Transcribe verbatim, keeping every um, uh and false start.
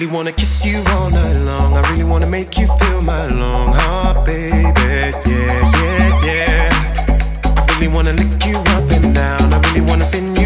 really wanna kiss you all night long. I really wanna make you feel my long heart, baby. Yeah, yeah, yeah. I really wanna lick you up and down. I really wanna send you